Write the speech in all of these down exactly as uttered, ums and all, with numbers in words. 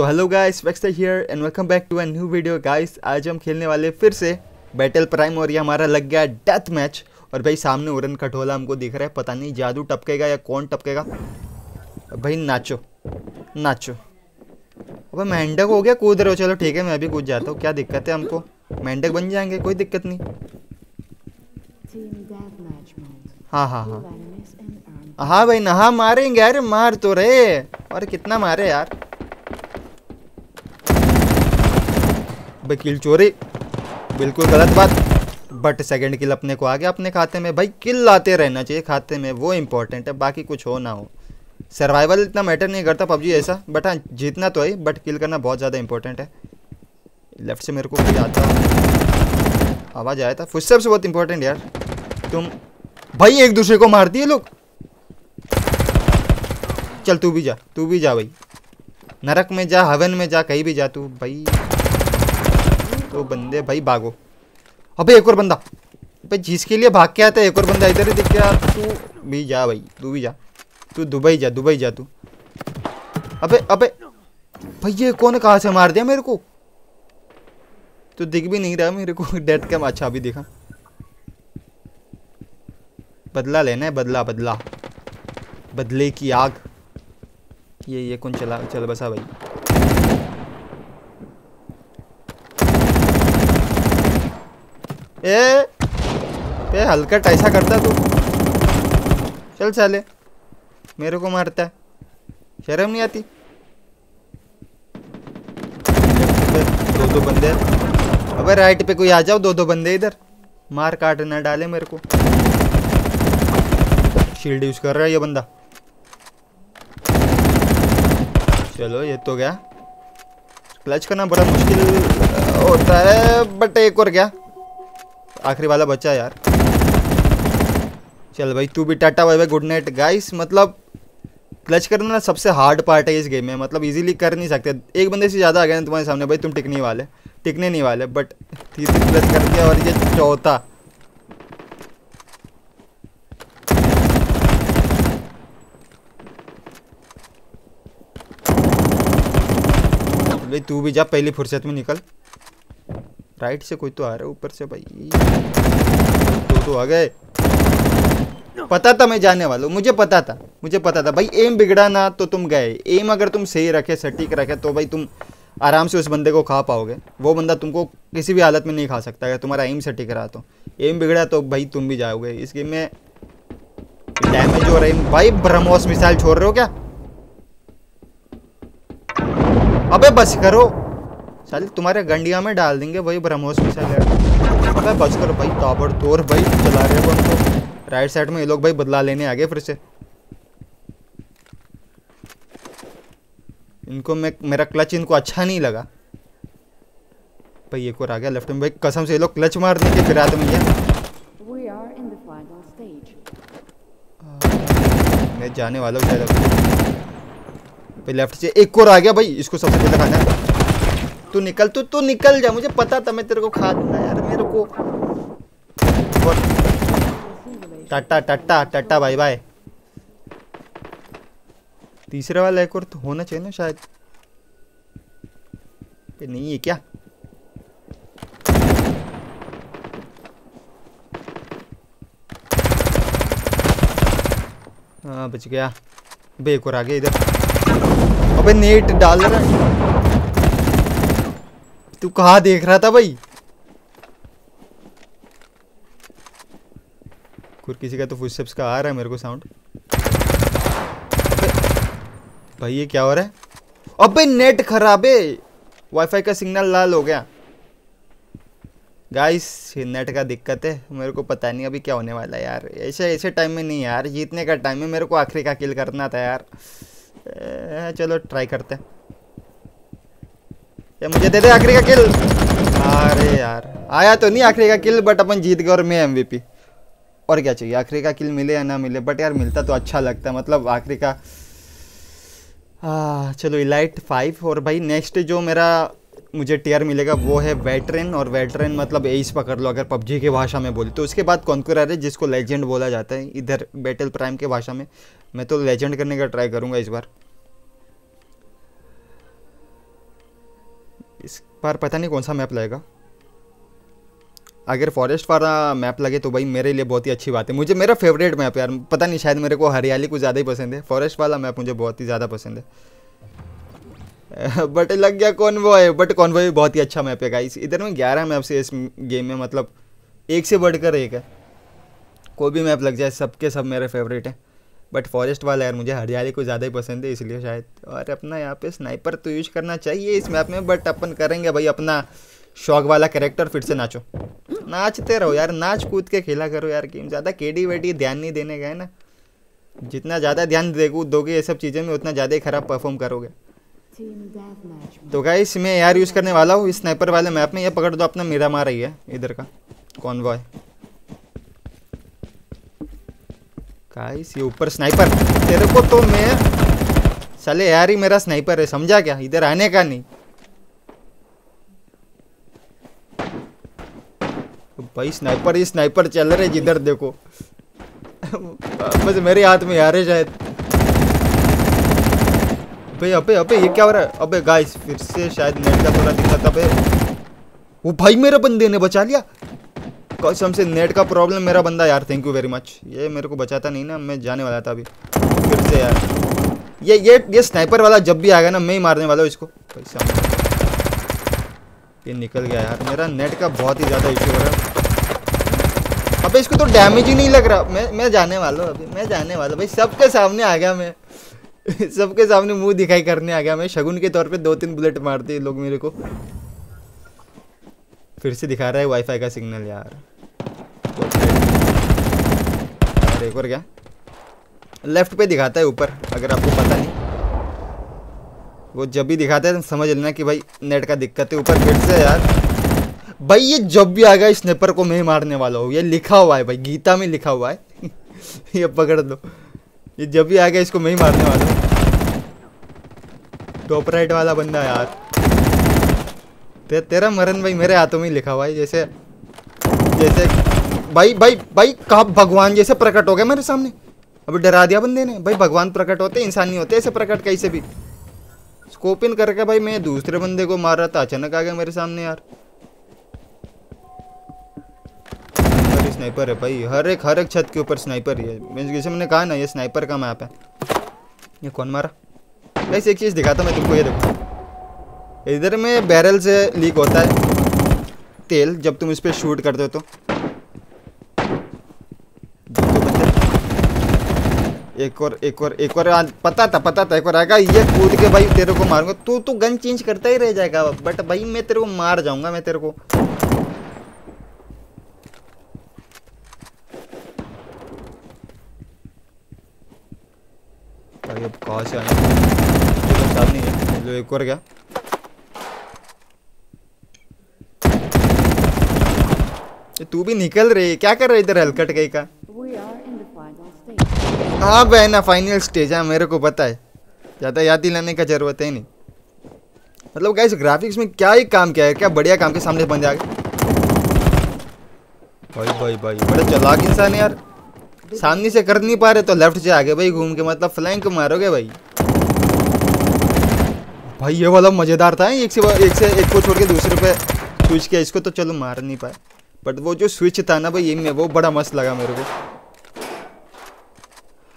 तो hello guys, वेक्स्टर here and welcome back to a new video. Guys आज हम खेलने वाले फिर से बैटल प्राइम और ये हमारा लग गया डेथ मैच। और भाई सामने उरन खटोला हमको दिख रहा है, पता नहीं जादू टपकेगा या कौन टपकेगा। भाई नाचो नाचो, अब मेंढक हो गया, कूद रहे हो, चलो ठीक है मैं अभी कूद जाता हूँ, क्या दिक्कत है हमको, मेंढक बन जाएंगे, कोई दिक्कत नहीं। हाँ हाँ हाँ हाँ भाई ना, हाँ मारेंगे, अरे मार तो रहे, और कितना मारे यार। भाई किल चोरी, बिल्कुल गलत बात, बट सेकंड किल अपने को आ गया अपने खाते में। भाई किल लाते रहना चाहिए खाते में, वो इम्पोर्टेंट है, बाकी कुछ हो ना हो सर्वाइवल इतना मैटर नहीं करता पबजी ऐसा। बट हाँ जीतना तो है, बट किल करना बहुत ज़्यादा इम्पोर्टेंट है। लेफ्ट से मेरे को कोई आता आवाज़ आया था, फुटस्टेप्स बहुत इंपॉर्टेंट यार। तुम भाई एक दूसरे को मार दिए लोग, चल तू भी जा, तू भी जा भाई, नरक में जा, हवन में जा, कहीं भी जा तू भाई। तो बंदे भाई भागो, अबे एक और बंदा भाई जिसके लिए भाग के आता है, एक और बंदा इधर ही दिख गया। तू भी जा भाई, तू भी जा, तू दुबई जा, दुबई जा तू। अबे अबे भाई ये कौन कहाँ से मार दिया मेरे को, तो दिख भी नहीं रहा मेरे को डेथ कैम। अच्छा अभी देखा, बदला लेना है, बदला बदला, बदले की आग। ये ये कौन चला, चल बसा भाई। ए पे हलकट ऐसा करता तू, चल साले मेरे को मारता है, शर्म नहीं आती। दो दो बंदे, अबे राइट पे कोई आ जाओ, दो दो बंदे इधर, मार काट ना डाले मेरे को। शील्ड यूज कर रहा है ये बंदा, चलो ये तो गया। क्लच करना बड़ा मुश्किल होता है, बट एक और गया, आखिरी वाला बचा यार। चल भाई तू भी tata bye bye good night. Guys मतलब क्लच करना ना सबसे हार्ड पार्ट है इस गेम में, मतलब इजीली कर नहीं सकते, एक बंदे से ज़्यादा आ गए तुम्हारे सामने भाई, तुम टिकने वाले टिकने नहीं वाले। बट ठीक क्लच कर दिया, और ये चौथा भाई। तू भी जा, पहली फुर्सत में निकल। राइट से कोई तो आ रहा है ऊपर से भाई, तो, तो आ गए, पता था मैं जाने वाला हूँ, मुझे पता था, मुझे पता था भाई। एम बिगड़ा ना तो तुम गए, एम अगर तुम सही रखे सटीक रखे तो भाई तुम आराम से उस बंदे को खा पाओगे, वो बंदा तुमको किसी भी हालत में नहीं खा सकता अगर तुम्हारा एम सटीक रहा तो। एम बिगड़ा तो भाई तुम भी जाओगे इस गेम में, डैमेज हो रहा है भाई। ब्रह्मोस मिसाइल छोड़ रहे हो क्या, अबे बस करो साले, तुम्हारे गंडिया में डाल देंगे वही ब्रह्मोस मिसाइल। अबे बस करो भाई, ताबड़तोड़ भाई चला रहे हो उनको। राइट साइड में ये लोग भाई बदला लेने आ गए फिर से, इनको मैं मेरा क्लच इनको अच्छा नहीं लगा भाई। एक और आ गया लेफ्ट में भाई, कसम से ये लोग क्लच मार देंगे फिर आते मुझे। मैं जाने वाला हूँ भाई, लेफ्ट से एक और आ गया भाई, इसको सबसे पहले खाना है। तू निकल, तू तू निकल जा, मुझे पता था मैं तेरे को खा दूंगा यार, मेरे को tata tata tata bye bye. तीसरे वाला एक और तो होना चाहिए ना शायद, नहीं है क्या। हाँ बच गया, बेक और आगे इधर, अबे नेट डाल रहा है, तू कहाँ देख रहा था भाई। कुछ किसी का तो फुटस्टेप्स का आ रहा है मेरे को साउंड भाई, ये क्या हो रहा है। अबे नेट खराब है, वाईफाई का सिग्नल लाल हो गया। गाइस नेट का दिक्कत है, मेरे को पता नहीं अभी क्या होने वाला है यार। ऐसे ऐसे टाइम में नहीं यार, जीतने का टाइम है, मेरे को आखिरी का किल करना था यार। ए, चलो ट्राई करते हैं, या मुझे दे दे आखिरी का किल। अरे यार आया तो नहीं आखिरी का किल, बट अपन जीत गए और मैं एमवीपी। और क्या चाहिए, आखिरी का किल मिले या ना मिले, बट यार मिलता तो अच्छा लगता, मतलब आखिरी का। आ, चलो इलाइट फाइव। और भाई नेक्स्ट जो मेरा मुझे टीयर मिलेगा वो है वेटरन, और वेटरन मतलब एस पकड़ लो अगर पबजी की भाषा में बोले तो। उसके बाद कॉन्करर है जिसको लेजेंड बोला जाता है इधर बैटल प्राइम के भाषा में। मैं तो लेजेंड करने का ट्राई करूँगा इस बार। इस बार पता नहीं कौन सा मैप लगेगा। अगर फॉरेस्ट वाला मैप लगे तो भाई मेरे लिए बहुत ही अच्छी बात है। मुझे मेरा फेवरेट मैप यार, पता नहीं शायद मेरे को हरियाली कुछ ज़्यादा ही पसंद है, फॉरेस्ट वाला मैप मुझे बहुत ही ज़्यादा पसंद है। बट लग गया कॉन्वॉय है, बट कॉन्वॉय भी बहुत ही अच्छा मैप है गाइस। इधर में ग्यारह मैप्स है इस गेम में, मतलब एक से बढ़कर एक है। कोई भी मैप लग जाए सबके सब मेरे फेवरेट हैं, बट फॉरेस्ट वाला यार मुझे हरियाली को ज़्यादा ही पसंद है इसलिए शायद। और अपना यहाँ पे स्नाइपर तो यूज़ करना चाहिए इस मैप में, बट अपन करेंगे भाई अपना शौक वाला कैरेक्टर। फिर से नाचो, नाचते रहो यार, नाच कूद के खेला करो यार गेम। ज़्यादा केडी वेडी ध्यान नहीं देने का है ना, जितना ज़्यादा ध्यान देखो दोगे ये सब चीज़ों में उतना ज़्यादा ही खराब परफॉर्म करोगे। तो गाइस मैं यार यूज़ करने वाला हूँ इस स्नाइपर वाले मैप में। ये पकड़ दो अपना मेरा मार रही है इधर का कॉन्वॉय। गाइस ये ऊपर स्नाइपर, तेरे को तो मैं साले यार ही मेरा स्नाइपर है, समझा क्या, इधर आने का नहीं। भाई स्नाइपर ही स्नाइपर चल रहे जिधर देखो। बस मेरे हाथ में यार है शायद। भाई अबे अबे ये क्या हो रहा है। अबे गाइस फिर से शायद नेट का थोड़ा दिक्कत था। भाई वो भाई मेरा बंदे ने बचा लिया कसम से, नेट का प्रॉब्लम मेरा बंदा यार, थैंक यू वेरी मच। ये मेरे को बचाता नहीं ना, मैं जाने वाला था अभी फिर से यार। ये ये ये स्नाइपर वाला जब भी आएगा ना मैं ही मारने वाला हूँ इसको। ये निकल गया यार, मेरा नेट का बहुत ही ज़्यादा इश्यू हो रहा है। अबे इसको तो डैमेज ही नहीं लग रहा। मैं मैं जाने वाला हूँ अभी, मैं जाने वाला भाई, सबके सामने आ गया मैं। सबके सामने मुँह दिखाई करने आ गया मैं। शगुन के तौर पर दो तीन बुलेट मारते लोग मेरे को। फिर से दिखा रहा है वाईफाई का सिग्नल यार। एक और क्या लेफ्ट पे दिखाता है ऊपर, अगर आपको पता नहीं वो जब भी दिखाता है तो समझ लेना कि भाई नेट का दिक्कत है। ऊपर फिर से यार भाई ये जब भी आएगा स्नाइपर को मैं ही मारने वाला हूँ, ये लिखा हुआ है भाई, गीता में लिखा हुआ है। ये पकड़ लो, ये जब भी आएगा इसको मैं ही मारने वाला हूँ। टॉप राइट वाला बंदा यार, ते, तेरा मरण भाई मेरे हाथों में लिखा हुआ है। जैसे जैसे भाई भाई भाई कहा भगवान जैसे प्रकट हो गया मेरे सामने। अभी डरा दिया बंदे ने भाई, भगवान प्रकट होते इंसान नहीं होते ऐसे प्रकट कैसे भी। स्कोप इन करके भाई मैं दूसरे बंदे को मार रहा था, अचानक आ गया मेरे सामने यार। स्नाइपर है भाई, हर एक हर एक छत के ऊपर स्नाइपर है। जैसे मैंने कहा ना ये स्नाइपर का मैप है। ये कौन मारा भाई, एक चीज़ दिखाता मैं तुमको, ये देखो इधर में बैरल से लीक होता है तेल जब तुम इस पर शूट करते हो तो। एक और एक और एक और पता था पता था एक और आएगा ये कूद के भाई तेरे को मारूंगा। तू तू गन चेंज करता ही रह जाएगा बट भाई मैं तेरे को मार जाऊंगा, मैं तेरे को। भाई अब कहाँ से आना, सामने है लो एक और क्या। तू भी निकल रही, क्या कर रहा है इधर हलकट गई का। हाँ बहन ना फाइनल स्टेज है, मेरे को पता है, ज़्यादा याद दिलाने का जरूरत है नहीं। मतलब गाइस ग्राफिक्स में क्या ही काम किया है, क्या बढ़िया काम के सामने बंदे आ गए। भाई भाई भाई बड़ा चालाक इंसान है यार, सामने से कर नहीं पा रहे तो लेफ्ट से आगे भाई घूम के, मतलब फ्लैंक मारोगे भाई। भाई ये वाला मज़ेदार था, एक से एक से एक को छोड़ के दूसरे पे स्विच किया। इसको तो चलो मार नहीं पाए बट वो जो स्विच था ना भाई ये में, वो बड़ा मस्त लगा मेरे को।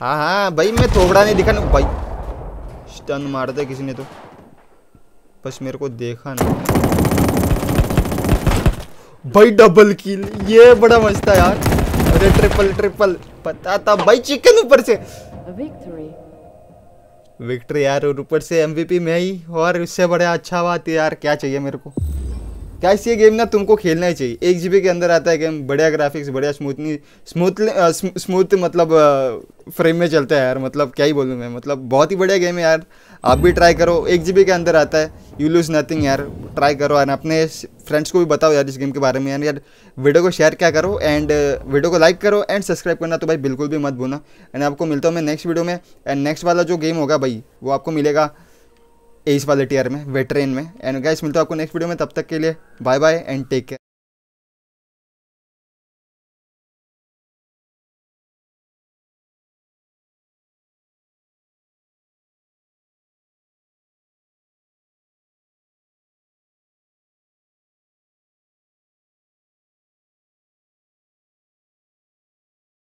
हाँ हाँ भाई मैं थोबड़ा नहीं दिखा ना भाई, स्टन मार दिया किसी ने तो, बस मेरे को देखा नहीं। भाई डबल किल ये बड़ा मस्त था यार। अरे ट्रिपल ट्रिपल पता था भाई, चिकन ऊपर से विक्ट्री यार, और ऊपर से एमवीपी में ही। और इससे बड़ा अच्छा बात है यार, क्या चाहिए मेरे को। क्या ये गेम ना तुमको खेलना ही चाहिए, एक जीबी के अंदर आता है गेम। बढ़िया ग्राफिक्स, बढ़िया स्मूथनी स्मूथ स्मूथ मतलब फ्रेम में चलता है यार, मतलब क्या ही बोलूँ मैं, मतलब बहुत ही बढ़िया गेम है यार। आप भी ट्राई करो, एक जीबी के अंदर आता है, यू लूज नथिंग यार। ट्राई करो यार, अपने फ्रेंड्स को भी बताओ यार इस गेम के बारे में यार। यार वीडियो को शेयर क्या करो एंड वीडियो को लाइक करो एंड सब्सक्राइब करना तो भाई बिल्कुल भी मत भूलना। एंड आपको मिलता हूँ मैं नेक्स्ट वीडियो में। एंड नेक्स्ट वाला जो गेम होगा भाई वो आपको मिलेगा एस वाले टीयर में, वेटरेन में। एंड गाइस मिलता हूँ आपको नेक्स्ट वीडियो में, तब तक के लिए bye bye and take care.